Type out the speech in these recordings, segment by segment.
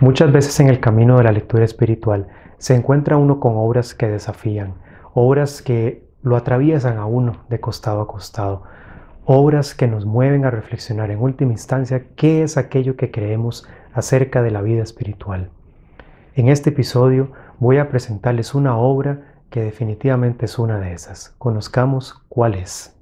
Muchas veces en el camino de la lectura espiritual se encuentra uno con obras que desafían, obras que lo atraviesan a uno de costado a costado, obras que nos mueven a reflexionar en última instancia qué es aquello que creemos acerca de la vida espiritual. En este episodio voy a presentarles una obra que definitivamente es una de esas. Conozcamos cuál es.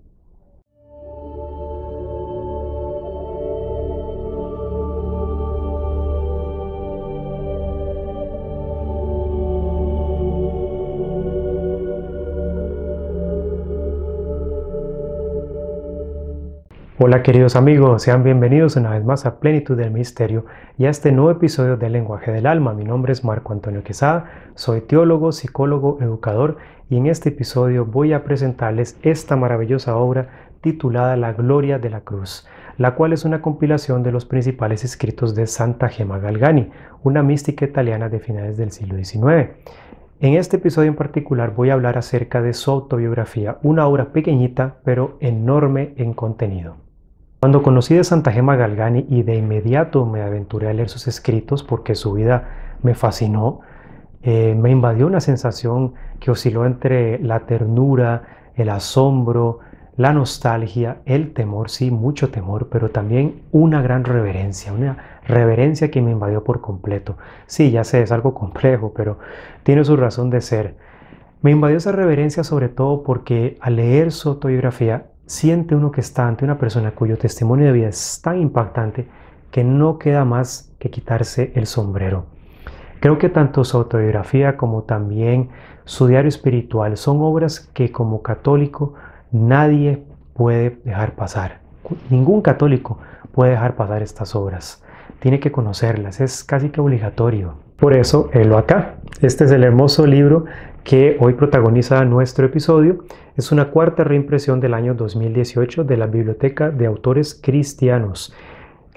Hola queridos amigos, sean bienvenidos una vez más a Plenitud del Misterio y a este nuevo episodio del Lenguaje del Alma. Mi nombre es Marco Antonio Quesada, soy teólogo, psicólogo, educador y en este episodio voy a presentarles esta maravillosa obra titulada La Gloria de la Cruz, la cual es una compilación de los principales escritos de Santa Gema Galgani, una mística italiana de finales del siglo XIX. En este episodio en particular voy a hablar acerca de su autobiografía, una obra pequeñita pero enorme en contenido. Cuando conocí de Santa Gema Galgani y de inmediato me aventuré a leer sus escritos porque su vida me fascinó, me invadió una sensación que osciló entre la ternura, el asombro, la nostalgia, el temor, sí, mucho temor, pero también una gran reverencia, una reverencia que me invadió por completo. Sí, ya sé, es algo complejo, pero tiene su razón de ser. Me invadió esa reverencia sobre todo porque al leer su autobiografía, siente uno que está ante una persona cuyo testimonio de vida es tan impactante que no queda más que quitarse el sombrero. Creo que tanto su autobiografía como también su diario espiritual son obras que como católico nadie puede dejar pasar. Ningún católico puede dejar pasar estas obras. Tiene que conocerlas, es casi que obligatorio. Por eso, helo acá. Este es el hermoso libro que hoy protagoniza nuestro episodio. Es una cuarta reimpresión del año 2018 de la Biblioteca de Autores Cristianos.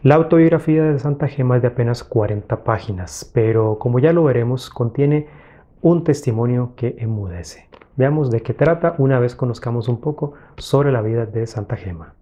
La autobiografía de Santa Gema es de apenas 40 páginas, pero como ya lo veremos, contiene un testimonio que enmudece. Veamos de qué trata una vez conozcamos un poco sobre la vida de Santa Gema.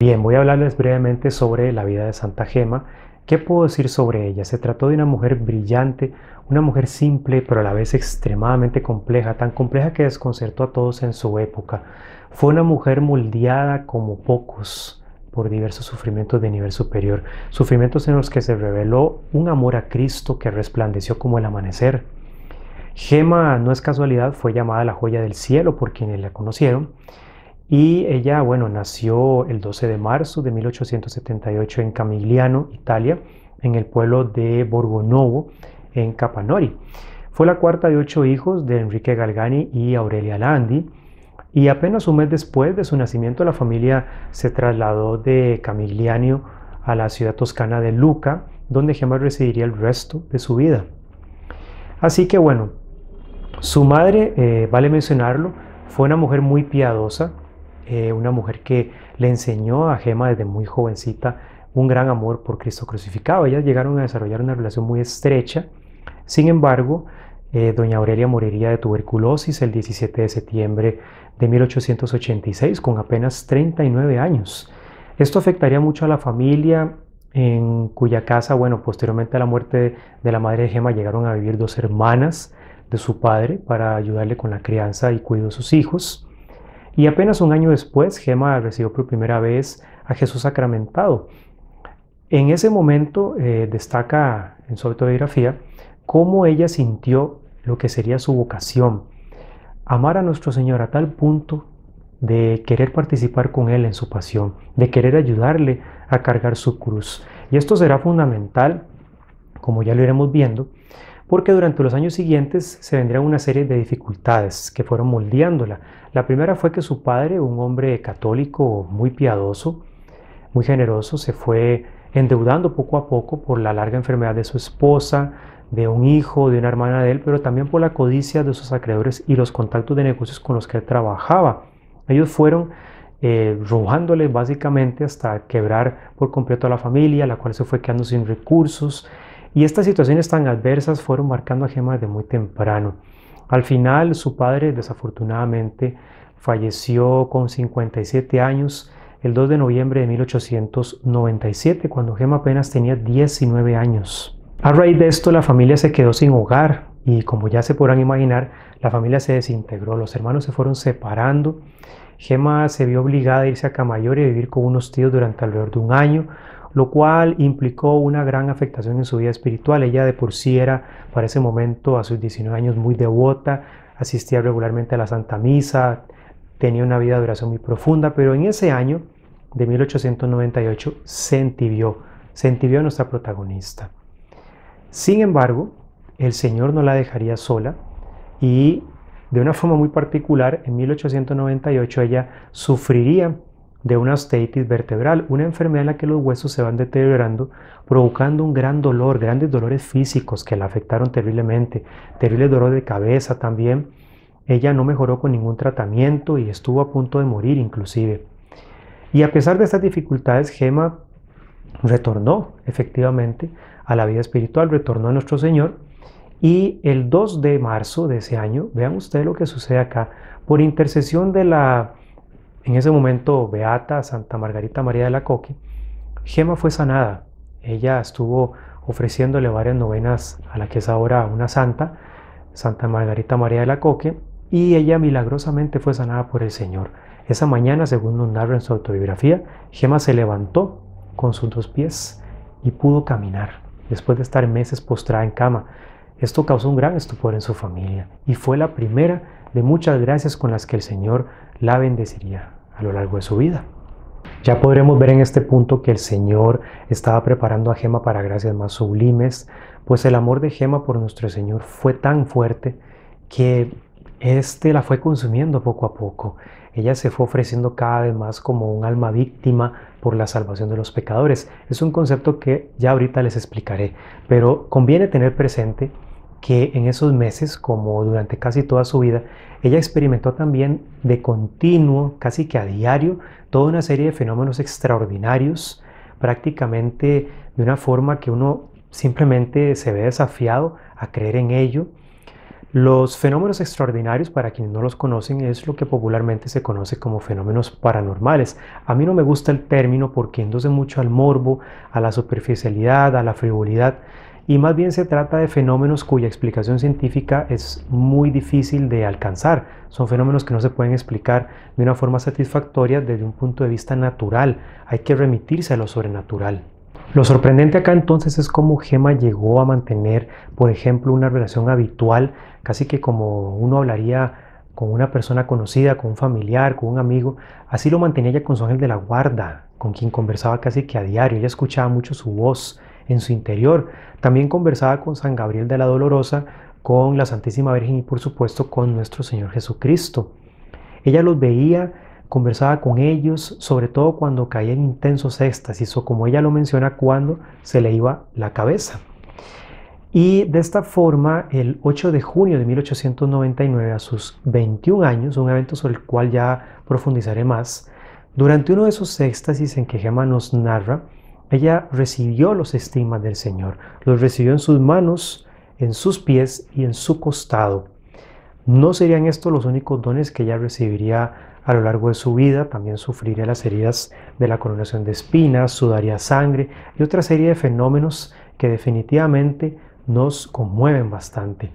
Bien, voy a hablarles brevemente sobre la vida de Santa Gema. ¿Qué puedo decir sobre ella? Se trató de una mujer brillante, una mujer simple, pero a la vez extremadamente compleja, tan compleja que desconcertó a todos en su época. Fue una mujer moldeada como pocos por diversos sufrimientos de nivel superior, sufrimientos en los que se reveló un amor a Cristo que resplandeció como el amanecer. Gema, no es casualidad, fue llamada la joya del cielo por quienes la conocieron. Y ella, bueno, nació el 12 de marzo de 1878 en Camigliano, Italia, en el pueblo de Borgonovo, en Capanori. Fue la cuarta de 8 hijos de Enrique Galgani y Aurelia Landi. Y apenas un mes después de su nacimiento, la familia se trasladó de Camigliano a la ciudad toscana de Lucca, donde Gema residiría el resto de su vida. Así que, bueno, su madre, vale mencionarlo, fue una mujer muy piadosa. Una mujer que le enseñó a Gema desde muy jovencita un gran amor por Cristo crucificado. Ellas llegaron a desarrollar una relación muy estrecha. Sin embargo, doña Aurelia moriría de tuberculosis el 17 de septiembre de 1886 con apenas 39 años. Esto afectaría mucho a la familia, en cuya casa, bueno, posteriormente a la muerte de la madre de Gema llegaron a vivir dos hermanas de su padre para ayudarle con la crianza y cuidado de sus hijos. Y apenas un año después, Gema recibió por primera vez a Jesús sacramentado. En ese momento destaca en su autobiografía cómo ella sintió lo que sería su vocación. Amar a nuestro Señor a tal punto de querer participar con Él en su pasión, de querer ayudarle a cargar su cruz. Y esto será fundamental, como ya lo iremos viendo, porque durante los años siguientes se vendrían una serie de dificultades que fueron moldeándola. La primera fue que su padre, un hombre católico muy piadoso, muy generoso, se fue endeudando poco a poco por la larga enfermedad de su esposa, de un hijo, de una hermana de él, pero también por la codicia de sus acreedores y los contactos de negocios con los que él trabajaba. Ellos fueron robándole básicamente hasta quebrar por completo a la familia, la cual se fue quedando sin recursos. Y estas situaciones tan adversas fueron marcando a Gema desde muy temprano. Al final, su padre desafortunadamente falleció con 57 años el 2 de noviembre de 1897, cuando Gema apenas tenía 19 años. A raíz de esto, la familia se quedó sin hogar y, como ya se podrán imaginar, la familia se desintegró, los hermanos se fueron separando. Gema se vio obligada a irse a Camallore y vivir con unos tíos durante alrededor de un año, lo cual implicó una gran afectación en su vida espiritual. Ella de por sí era, para ese momento, a sus 19 años, muy devota, asistía regularmente a la Santa Misa, tenía una vida de oración muy profunda, pero en ese año de 1898 se entibió nuestra protagonista. Sin embargo, el Señor no la dejaría sola y de una forma muy particular, en 1898 ella sufriría de una osteitis vertebral, una enfermedad en la que los huesos se van deteriorando, provocando un gran dolor, grandes dolores físicos que la afectaron terriblemente, terribles dolores de cabeza también. Ella no mejoró con ningún tratamiento y estuvo a punto de morir inclusive. Y a pesar de estas dificultades, Gema retornó efectivamente a la vida espiritual, retornó a nuestro Señor. Y el 2 de marzo de ese año, vean ustedes lo que sucede acá, por intercesión de la, en ese momento, beata Santa Margarita María de la Coque, Gema fue sanada. Ella estuvo ofreciéndole varias novenas a la que es ahora una santa, Santa Margarita María de la Coque, y ella milagrosamente fue sanada por el Señor. Esa mañana, según nos narra en su autobiografía, Gema se levantó con sus dos pies y pudo caminar, después de estar meses postrada en cama. Esto causó un gran estupor en su familia y fue la primera de muchas gracias con las que el Señor la bendeciría a lo largo de su vida. Ya podremos ver en este punto que el Señor estaba preparando a Gema para gracias más sublimes, pues el amor de Gema por nuestro Señor fue tan fuerte que éste la fue consumiendo poco a poco. Ella se fue ofreciendo cada vez más como un alma víctima por la salvación de los pecadores. Es un concepto que ya ahorita les explicaré, pero conviene tener presente que en esos meses, como durante casi toda su vida, ella experimentó también de continuo, casi que a diario, toda una serie de fenómenos extraordinarios, prácticamente de una forma que uno simplemente se ve desafiado a creer en ello. Los fenómenos extraordinarios, para quienes no los conocen, es lo que popularmente se conoce como fenómenos paranormales. A mí no me gusta el término porque induce mucho al morbo, a la superficialidad, a la frivolidad, y más bien se trata de fenómenos cuya explicación científica es muy difícil de alcanzar. Son fenómenos que no se pueden explicar de una forma satisfactoria desde un punto de vista natural. Hay que remitirse a lo sobrenatural. Lo sorprendente acá entonces es cómo Gema llegó a mantener, por ejemplo, una relación habitual, casi que como uno hablaría con una persona conocida, con un familiar, con un amigo. Así lo mantenía ella con su ángel de la guarda, con quien conversaba casi que a diario. Ella escuchaba mucho su voz en su interior. También conversaba con San Gabriel de la Dolorosa, con la Santísima Virgen y, por supuesto, con nuestro Señor Jesucristo. Ella los veía, conversaba con ellos, sobre todo cuando caía en intensos éxtasis, o como ella lo menciona, cuando se le iba la cabeza. Y de esta forma, el 8 de junio de 1899, a sus 21 años, un evento sobre el cual ya profundizaré más, durante uno de esos éxtasis en que Gema nos narra, ella recibió los estigmas del Señor, los recibió en sus manos, en sus pies y en su costado. No serían estos los únicos dones que ella recibiría a lo largo de su vida. También sufriría las heridas de la coronación de espinas, sudaría sangre y otra serie de fenómenos que definitivamente nos conmueven bastante.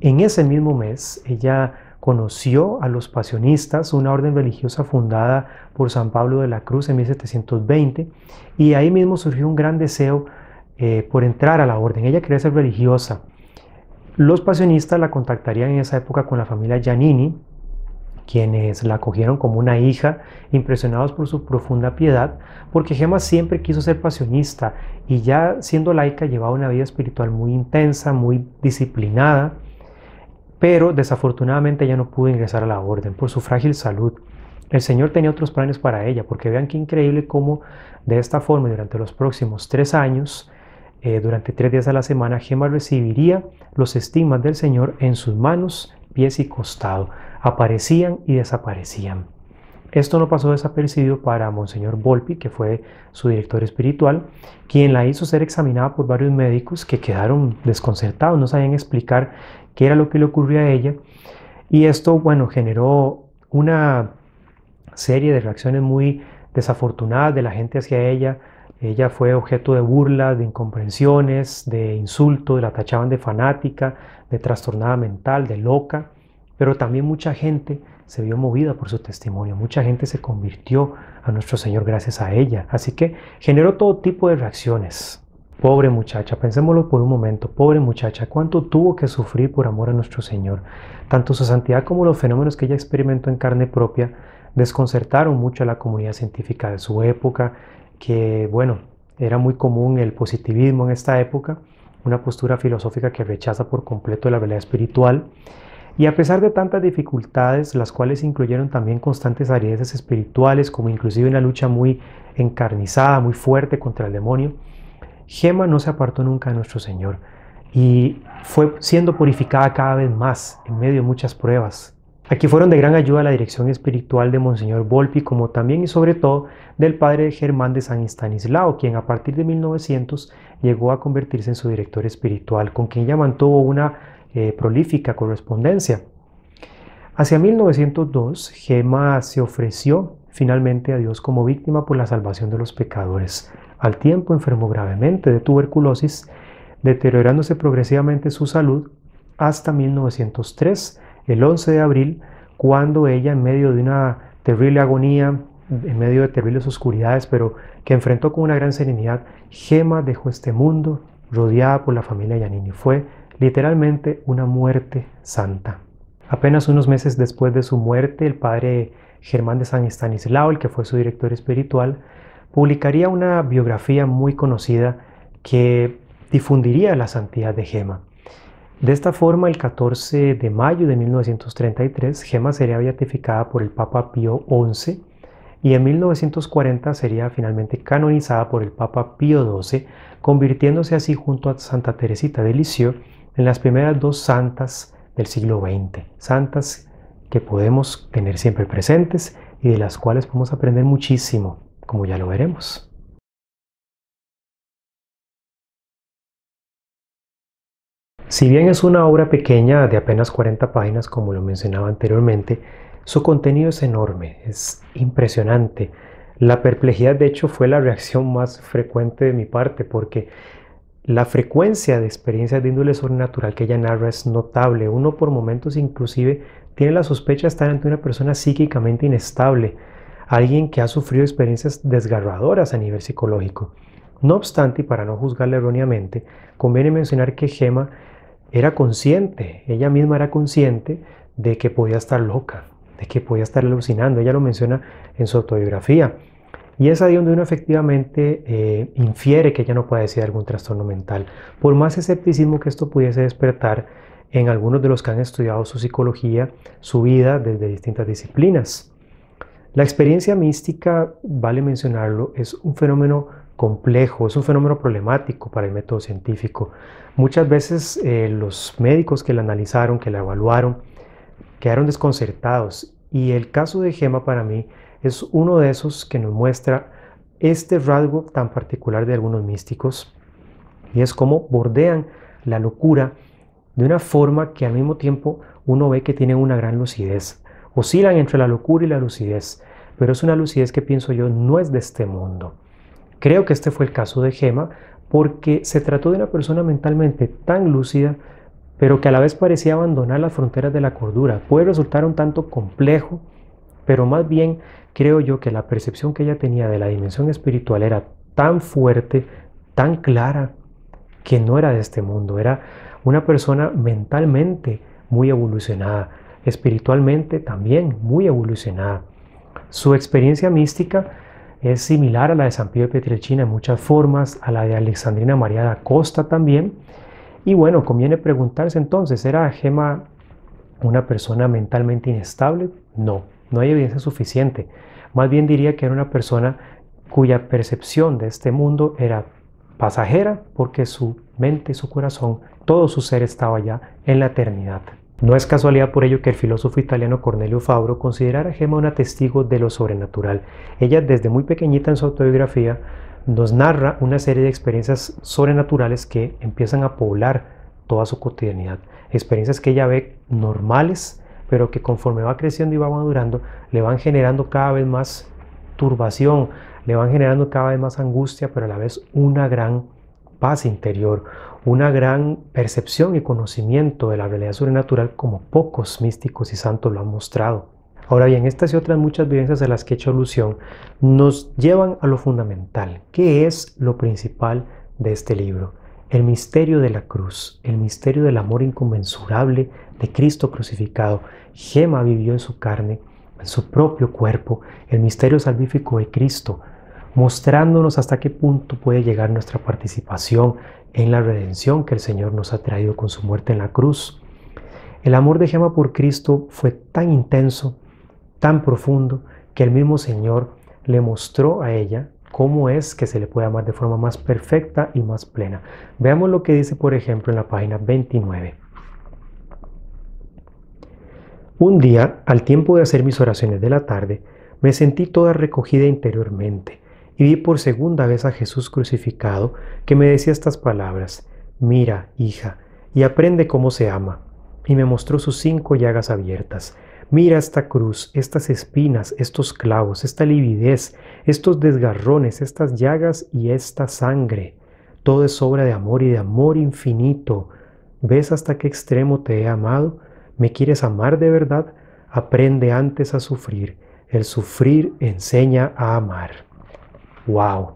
En ese mismo mes, ella conoció a los pasionistas, una orden religiosa fundada por San Pablo de la Cruz en 1720, y ahí mismo surgió un gran deseo por entrar a la orden. Ella quería ser religiosa. Los pasionistas la contactarían en esa época con la familia Giannini, quienes la acogieron como una hija, impresionados por su profunda piedad, porque Gema siempre quiso ser pasionista y ya siendo laica llevaba una vida espiritual muy intensa, muy disciplinada, pero desafortunadamente ella no pudo ingresar a la orden por su frágil salud. El Señor tenía otros planes para ella, porque vean qué increíble cómo de esta forma, durante los próximos 3 años, durante 3 días a la semana, Gema recibiría los estigmas del Señor en sus manos, pies y costado. Aparecían y desaparecían. Esto no pasó desapercibido para Monseñor Volpi, que fue su director espiritual, quien la hizo ser examinada por varios médicos que quedaron desconcertados, no sabían explicar qué era lo que le ocurría a ella. Y esto, bueno, generó una serie de reacciones muy desafortunadas de la gente hacia ella. Ella fue objeto de burlas, de incomprensiones, de insultos, la tachaban de fanática, de trastornada mental, de loca, pero también mucha gente se vio movida por su testimonio, mucha gente se convirtió a nuestro Señor gracias a ella, así que generó todo tipo de reacciones. Pobre muchacha, pensémoslo por un momento, pobre muchacha, cuánto tuvo que sufrir por amor a nuestro Señor. Tanto su santidad como los fenómenos que ella experimentó en carne propia desconcertaron mucho a la comunidad científica de su época, que bueno, era muy común el positivismo en esta época, una postura filosófica que rechaza por completo la realidad espiritual. Y a pesar de tantas dificultades, las cuales incluyeron también constantes arideces espirituales, como inclusive una lucha muy encarnizada, muy fuerte contra el demonio, Gema no se apartó nunca de nuestro Señor y fue siendo purificada cada vez más en medio de muchas pruebas. Aquí fueron de gran ayuda la dirección espiritual de Monseñor Volpi, como también y sobre todo del Padre Germán de San Estanislao, quien a partir de 1900 llegó a convertirse en su director espiritual, con quien ella mantuvo una prolífica correspondencia. Hacia 1902, Gema se ofreció finalmente a Dios como víctima por la salvación de los pecadores. Al tiempo enfermó gravemente de tuberculosis, deteriorándose progresivamente su salud hasta 1903, el 11 de abril, cuando ella, en medio de una terrible agonía, en medio de terribles oscuridades, pero que enfrentó con una gran serenidad, Gema dejó este mundo rodeada por la familia Giannini. Fue literalmente una muerte santa. Apenas unos meses después de su muerte, el padre Germán de San Estanislao, el que fue su director espiritual, publicaría una biografía muy conocida que difundiría la santidad de Gema. De esta forma, el 14 de mayo de 1933, Gema sería beatificada por el Papa Pío XI y en 1940 sería finalmente canonizada por el Papa Pío XII, convirtiéndose así junto a Santa Teresita de Lisieux en las primeras dos santas del siglo XX, santas que podemos tener siempre presentes y de las cuales podemos aprender muchísimo, como ya lo veremos. Si bien es una obra pequeña de apenas 40 páginas, como lo mencionaba anteriormente, su contenido es enorme, es impresionante. La perplejidad, de hecho, fue la reacción más frecuente de mi parte, porque la frecuencia de experiencias de índole sobrenatural que ella narra es notable. Uno por momentos inclusive tiene la sospecha de estar ante una persona psíquicamente inestable, alguien que ha sufrido experiencias desgarradoras a nivel psicológico. No obstante, y para no juzgarla erróneamente, conviene mencionar que Gema era consciente, ella misma era consciente de que podía estar loca, de que podía estar alucinando. Ella lo menciona en su autobiografía. Y es ahí donde uno efectivamente infiere que ella no padecía algún trastorno mental. Por más escepticismo que esto pudiese despertar en algunos de los que han estudiado su psicología, su vida desde distintas disciplinas. La experiencia mística, vale mencionarlo, es un fenómeno complejo, es un fenómeno problemático para el método científico. Muchas veces los médicos que la analizaron, que la evaluaron, quedaron desconcertados. Y el caso de Gema para mí es uno de esos que nos muestra este rasgo tan particular de algunos místicos, y es cómo bordean la locura de una forma que al mismo tiempo uno ve que tienen una gran lucidez. Oscilan entre la locura y la lucidez, pero es una lucidez que, pienso yo, no es de este mundo. Creo que este fue el caso de Gema, porque se trató de una persona mentalmente tan lúcida, pero que a la vez parecía abandonar las fronteras de la cordura. Puede resultar un tanto complejo, pero más bien creo yo que la percepción que ella tenía de la dimensión espiritual era tan fuerte, tan clara, que no era de este mundo. Era una persona mentalmente muy evolucionada, espiritualmente también muy evolucionada. Su experiencia mística es similar a la de San Pío de Pietrelcina en muchas formas, a la de Alexandrina María da Costa también. Y bueno, conviene preguntarse entonces, ¿era Gema una persona mentalmente inestable? No, no hay evidencia suficiente. Más bien diría que era una persona cuya percepción de este mundo era pasajera, porque su mente, su corazón, todo su ser estaba ya en la eternidad. No es casualidad por ello que el filósofo italiano Cornelio Fabro considerara a Gema una testigo de lo sobrenatural. Ella, desde muy pequeñita en su autobiografía, nos narra una serie de experiencias sobrenaturales que empiezan a poblar toda su cotidianidad. Experiencias que ella ve normales, pero que conforme va creciendo y va madurando, le van generando cada vez más turbación, le van generando cada vez más angustia, pero a la vez una gran paz interior, una gran percepción y conocimiento de la realidad sobrenatural como pocos místicos y santos lo han mostrado. Ahora bien, estas y otras muchas vivencias a las que he hecho alusión nos llevan a lo fundamental. ¿Qué es lo principal de este libro? El misterio de la cruz, el misterio del amor inconmensurable de Cristo crucificado. Gema vivió en su carne, en su propio cuerpo, el misterio salvífico de Cristo, mostrándonos hasta qué punto puede llegar nuestra participación en la redención que el Señor nos ha traído con su muerte en la cruz. El amor de Gema por Cristo fue tan intenso, tan profundo, que el mismo Señor le mostró a ella cómo es que se le puede amar de forma más perfecta y más plena. Veamos lo que dice, por ejemplo, en la página 29. Un día, al tiempo de hacer mis oraciones de la tarde, me sentí toda recogida interiormente y vi por segunda vez a Jesús crucificado, que me decía estas palabras: «Mira, hija, y aprende cómo se ama». Y me mostró sus 5 llagas abiertas. Mira esta cruz, estas espinas, estos clavos, esta lividez, estos desgarrones, estas llagas y esta sangre. Todo es obra de amor y de amor infinito. ¿Ves hasta qué extremo te he amado? ¿Me quieres amar de verdad? Aprende antes a sufrir. El sufrir enseña a amar. ¡Wow!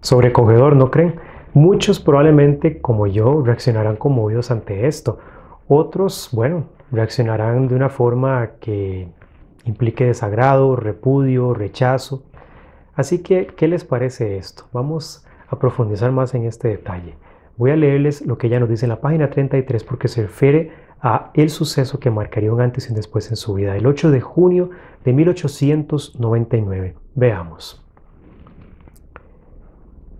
Sobrecogedor, ¿no creen? Muchos probablemente, como yo, reaccionarán conmovidos ante esto. Otros, bueno, reaccionarán de una forma que implique desagrado, repudio, rechazo. Así que, ¿qué les parece esto? Vamos a profundizar más en este detalle. Voy a leerles lo que ella nos dice en la página 33 porque se refiere a el suceso que marcaría un antes y un después en su vida, el 8 de junio de 1899. Veamos.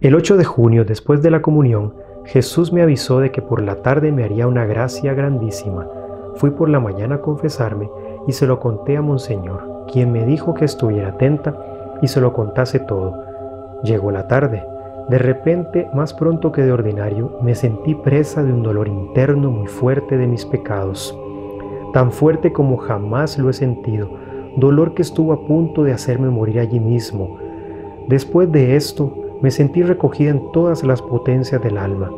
El 8 de junio, después de la comunión, Jesús me avisó de que por la tarde me haría una gracia grandísima. Fui por la mañana a confesarme y se lo conté a Monseñor, quien me dijo que estuviera atenta y se lo contase todo. Llegó la tarde. De repente, más pronto que de ordinario, me sentí presa de un dolor interno muy fuerte de mis pecados. Tan fuerte como jamás lo he sentido, dolor que estuvo a punto de hacerme morir allí mismo. Después de esto, me sentí recogida en todas las potencias del alma.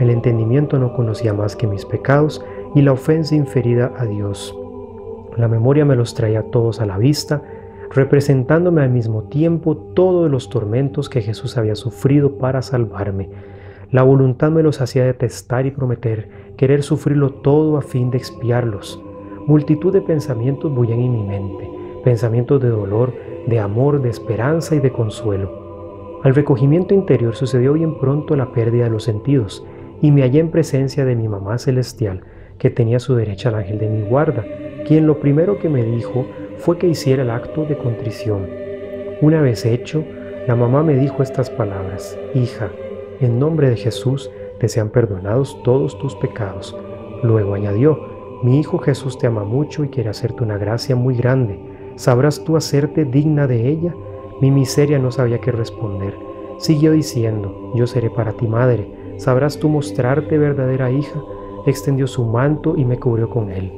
El entendimiento no conocía más que mis pecados y la ofensa inferida a Dios. La memoria me los traía todos a la vista, representándome al mismo tiempo todos los tormentos que Jesús había sufrido para salvarme. La voluntad me los hacía detestar y prometer, querer sufrirlo todo a fin de expiarlos. Multitud de pensamientos bullían en mi mente, pensamientos de dolor, de amor, de esperanza y de consuelo. Al recogimiento interior sucedió bien pronto la pérdida de los sentidos y me hallé en presencia de mi mamá celestial, que tenía a su derecha al ángel de mi guarda, quien lo primero que me dijo fue que hiciera el acto de contrición. Una vez hecho, la mamá me dijo estas palabras: «Hija, en nombre de Jesús te sean perdonados todos tus pecados». Luego añadió: «Mi hijo Jesús te ama mucho y quiere hacerte una gracia muy grande. ¿Sabrás tú hacerte digna de ella?». Mi miseria no sabía qué responder. Siguió diciendo: «Yo seré para ti madre, ¿sabrás tú mostrarte verdadera hija?». Extendió su manto y me cubrió con él.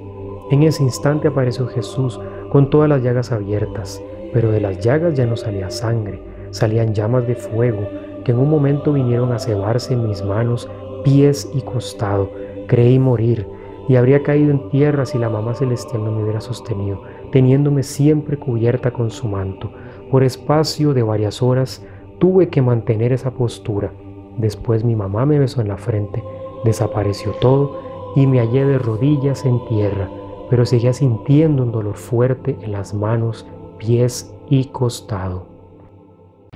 En ese instante apareció Jesús con todas las llagas abiertas, pero de las llagas ya no salía sangre, salían llamas de fuego que en un momento vinieron a cebarse en mis manos, pies y costado. Creí morir y habría caído en tierra si la mamá celestial no me hubiera sostenido, teniéndome siempre cubierta con su manto. Por espacio de varias horas tuve que mantener esa postura. Después mi mamá me besó en la frente, desapareció todo y me hallé de rodillas en tierra, pero seguía sintiendo un dolor fuerte en las manos, pies y costado.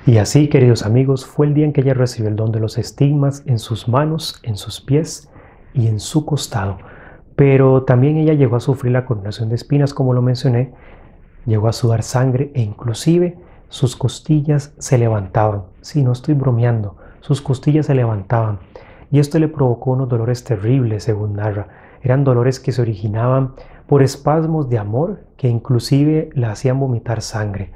Y así, queridos amigos, fue el día en que ella recibió el don de los estigmas en sus manos, en sus pies y en su costado. Pero también ella llegó a sufrir la coronación de espinas, como lo mencioné, llegó a sudar sangre e inclusive sus costillas se levantaban. Sí, no estoy bromeando, sus costillas se levantaban. Y esto le provocó unos dolores terribles, según narra. Eran dolores que se originaban por espasmos de amor que inclusive la hacían vomitar sangre.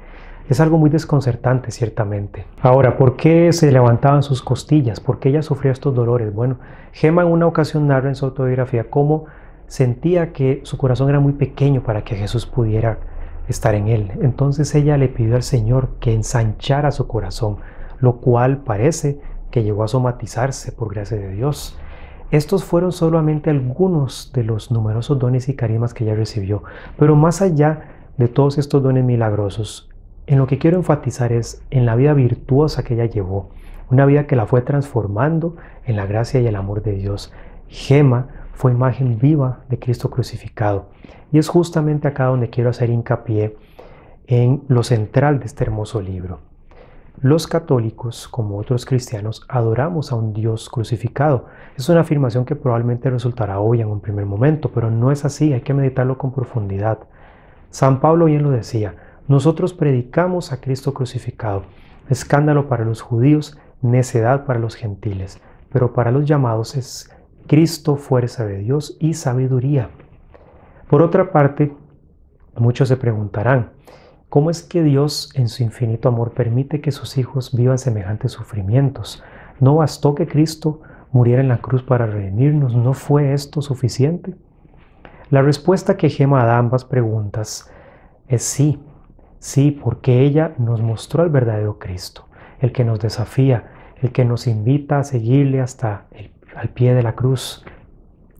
Es algo muy desconcertante, ciertamente. Ahora, ¿por qué se levantaban sus costillas? ¿Por qué ella sufría estos dolores? Bueno, Gema en una ocasión narra en su autobiografía cómo sentía que su corazón era muy pequeño para que Jesús pudiera estar en él. Entonces ella le pidió al Señor que ensanchara su corazón, lo cual parece que llegó a somatizarse por gracia de Dios. Estos fueron solamente algunos de los numerosos dones y carismas que ella recibió, pero más allá de todos estos dones milagrosos, en lo que quiero enfatizar es en la vida virtuosa que ella llevó, una vida que la fue transformando en la gracia y el amor de Dios. Gema fue imagen viva de Cristo crucificado, y es justamente acá donde quiero hacer hincapié en lo central de este hermoso libro. Los católicos, como otros cristianos, adoramos a un Dios crucificado. Es una afirmación que probablemente resultará obvia en un primer momento, pero no es así, hay que meditarlo con profundidad. San Pablo bien lo decía: nosotros predicamos a Cristo crucificado, escándalo para los judíos, necedad para los gentiles, pero para los llamados es Cristo, fuerza de Dios y sabiduría. Por otra parte, muchos se preguntarán, ¿cómo es que Dios en su infinito amor permite que sus hijos vivan semejantes sufrimientos? ¿No bastó que Cristo muriera en la cruz para redimirnos? ¿No fue esto suficiente? La respuesta que Gema da a ambas preguntas es sí. Sí, porque ella nos mostró al verdadero Cristo, el que nos desafía, el que nos invita a seguirle hasta al pie de la cruz.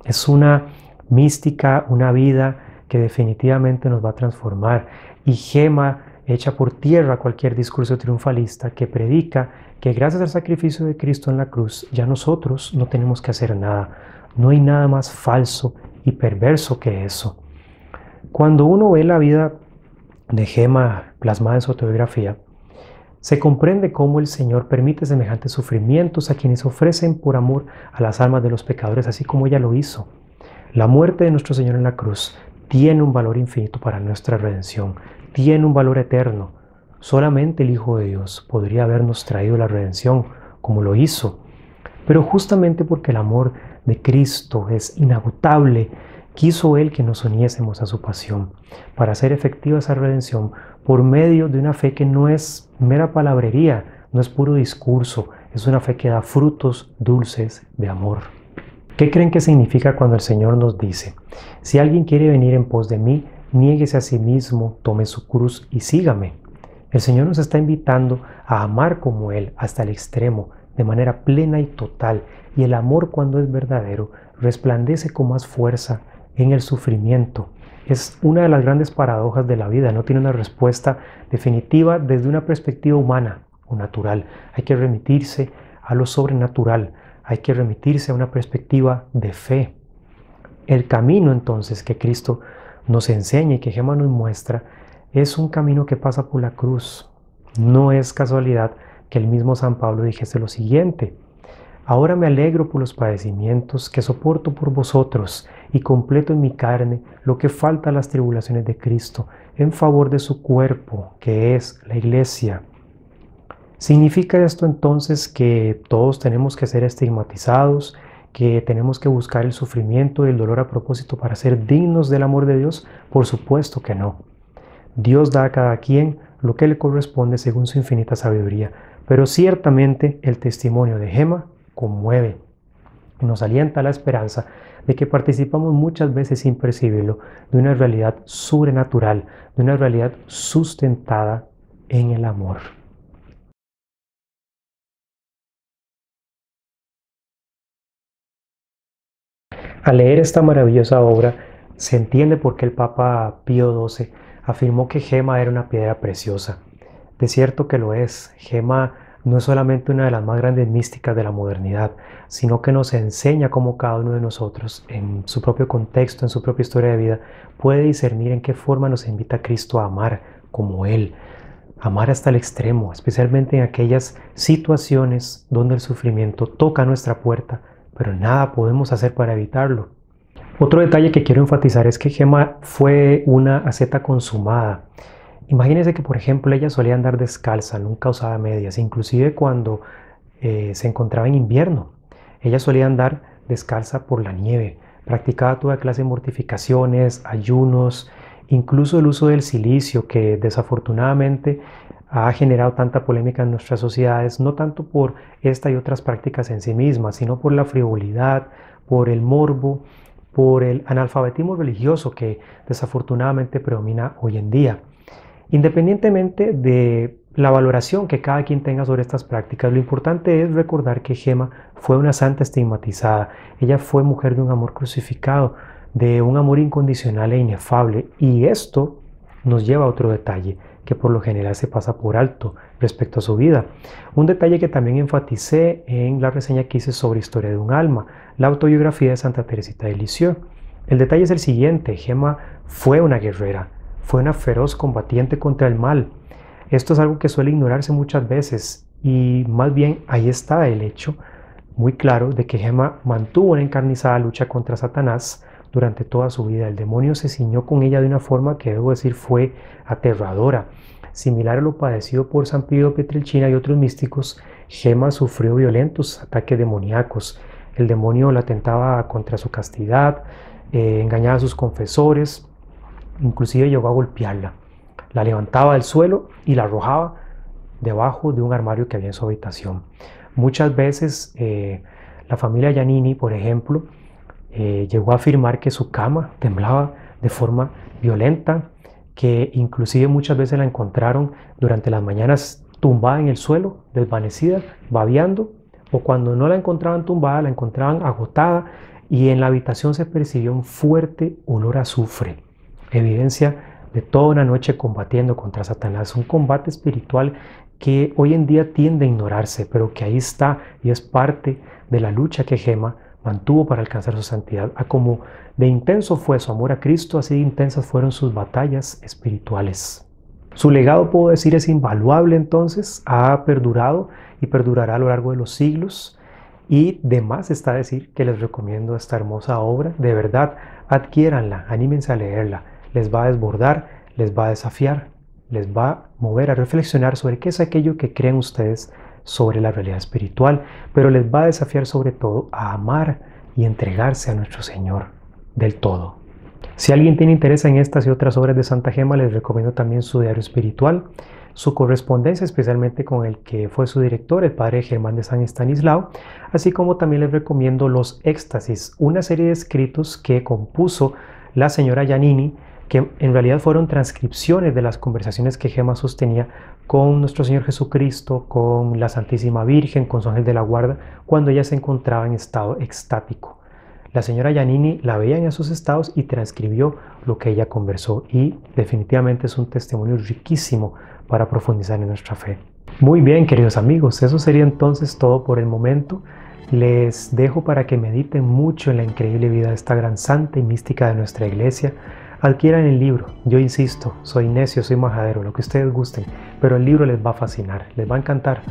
Es una mística, una vida que definitivamente nos va a transformar. Y Gema echa por tierra cualquier discurso triunfalista que predica que gracias al sacrificio de Cristo en la cruz, ya nosotros no tenemos que hacer nada. No hay nada más falso y perverso que eso. Cuando uno ve la vida de Gema plasmada en su autobiografía, se comprende cómo el Señor permite semejantes sufrimientos a quienes ofrecen por amor a las almas de los pecadores, así como ella lo hizo. La muerte de nuestro Señor en la cruz tiene un valor infinito para nuestra redención, tiene un valor eterno. Solamente el Hijo de Dios podría habernos traído la redención, como lo hizo. Pero justamente porque el amor de Cristo es inagotable, quiso Él que nos uniésemos a su pasión, para hacer efectiva esa redención por medio de una fe que no es mera palabrería, no es puro discurso, es una fe que da frutos dulces de amor. ¿Qué creen que significa cuando el Señor nos dice: si alguien quiere venir en pos de mí, niéguese a sí mismo, tome su cruz y sígame? El Señor nos está invitando a amar como Él, hasta el extremo, de manera plena y total, y el amor, cuando es verdadero, resplandece con más fuerza en el sufrimiento. Es una de las grandes paradojas de la vida, no tiene una respuesta definitiva desde una perspectiva humana o natural. Hay que remitirse a lo sobrenatural, hay que remitirse a una perspectiva de fe. El camino entonces que Cristo nos enseña y que Gema nos muestra es un camino que pasa por la cruz. No es casualidad que el mismo San Pablo dijese lo siguiente: ahora me alegro por los padecimientos que soporto por vosotros, y completo en mi carne lo que falta a las tribulaciones de Cristo en favor de su cuerpo, que es la Iglesia. ¿Significa esto entonces que todos tenemos que ser estigmatizados, que tenemos que buscar el sufrimiento y el dolor a propósito para ser dignos del amor de Dios? Por supuesto que no. Dios da a cada quien lo que le corresponde según su infinita sabiduría, pero ciertamente el testimonio de Gema conmueve, nos alienta la esperanza de que participamos muchas veces sin percibirlo de una realidad sobrenatural, de una realidad sustentada en el amor. Al leer esta maravillosa obra se entiende por qué el Papa Pío XII afirmó que Gema era una piedra preciosa. De cierto que lo es. Gema no es solamente una de las más grandes místicas de la modernidad, sino que nos enseña cómo cada uno de nosotros, en su propio contexto, en su propia historia de vida, puede discernir en qué forma nos invita a Cristo a amar como Él, amar hasta el extremo, especialmente en aquellas situaciones donde el sufrimiento toca nuestra puerta, pero nada podemos hacer para evitarlo. Otro detalle que quiero enfatizar es que Gema fue una asceta consumada. Imagínense que, por ejemplo, ella solía andar descalza, nunca usaba medias, inclusive cuando se encontraba en invierno. Ella solía andar descalza por la nieve, practicaba toda clase de mortificaciones, ayunos, incluso el uso del cilicio, que desafortunadamente ha generado tanta polémica en nuestras sociedades, no tanto por esta y otras prácticas en sí mismas, sino por la frivolidad, por el morbo, por el analfabetismo religioso que desafortunadamente predomina hoy en día. Independientemente de la valoración que cada quien tenga sobre estas prácticas, lo importante es recordar que Gema fue una santa estigmatizada. Ella fue mujer de un amor crucificado, de un amor incondicional e inefable. Y esto nos lleva a otro detalle que por lo general se pasa por alto respecto a su vida. Un detalle que también enfaticé en la reseña que hice sobre Historia de un alma, la autobiografía de Santa Teresita de Lisieux. El detalle es el siguiente: Gema fue una guerrera, fue una feroz combatiente contra el mal. Esto es algo que suele ignorarse muchas veces, y más bien ahí está el hecho muy claro de que Gema mantuvo una encarnizada lucha contra Satanás durante toda su vida. El demonio se ciñó con ella de una forma que, debo decir, fue aterradora. Similar a lo padecido por San Pío de Pietrelcina y otros místicos, Gema sufrió violentos ataques demoníacos. El demonio la atentaba contra su castidad, engañaba a sus confesores, inclusive llegó a golpearla. La levantaba del suelo y la arrojaba debajo de un armario que había en su habitación. Muchas veces la familia Giannini, por ejemplo, llegó a afirmar que su cama temblaba de forma violenta, que inclusive muchas veces la encontraron durante las mañanas tumbada en el suelo, desvanecida, babeando, o cuando no la encontraban tumbada, la encontraban agotada, y en la habitación se percibió un fuerte olor a azufre, evidencia de toda una noche combatiendo contra Satanás, un combate espiritual que hoy en día tiende a ignorarse, pero que ahí está y es parte de la lucha que Gema mantuvo para alcanzar su santidad. A como de intenso fue su amor a Cristo, así de intensas fueron sus batallas espirituales. Su legado, puedo decir, es invaluable entonces, ha perdurado y perdurará a lo largo de los siglos, y de más está decir que les recomiendo esta hermosa obra. De verdad, adquiéranla, anímense a leerla, les va a desbordar, les va a desafiar, les va a mover a reflexionar sobre qué es aquello que creen ustedes sobre la realidad espiritual, pero les va a desafiar sobre todo a amar y entregarse a nuestro Señor del todo. Si alguien tiene interés en estas y otras obras de Santa Gema, les recomiendo también su diario espiritual, su correspondencia especialmente con el que fue su director, el Padre Germán de San Estanislao, así como también les recomiendo Los Éxtasis, una serie de escritos que compuso la señora Giannini, que en realidad fueron transcripciones de las conversaciones que Gema sostenía con nuestro Señor Jesucristo, con la Santísima Virgen, con su ángel de la guarda, cuando ella se encontraba en estado extático. La señora Giannini la veía en esos estados y transcribió lo que ella conversó, y definitivamente es un testimonio riquísimo para profundizar en nuestra fe. Muy bien, queridos amigos, eso sería entonces todo por el momento. Les dejo para que mediten mucho en la increíble vida de esta gran santa y mística de nuestra iglesia. Adquieran el libro, yo insisto, soy necio, soy majadero, lo que ustedes gusten, pero el libro les va a fascinar, les va a encantar.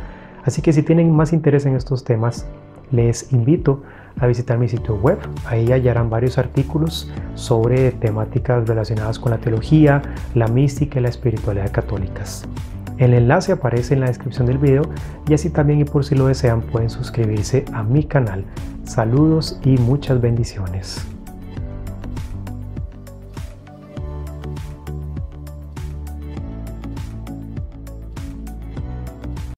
Así que si tienen más interés en estos temas, les invito a visitar mi sitio web. Ahí hallarán varios artículos sobre temáticas relacionadas con la teología, la mística y la espiritualidad católicas. El enlace aparece en la descripción del video, y así también, y por si lo desean, pueden suscribirse a mi canal. Saludos y muchas bendiciones.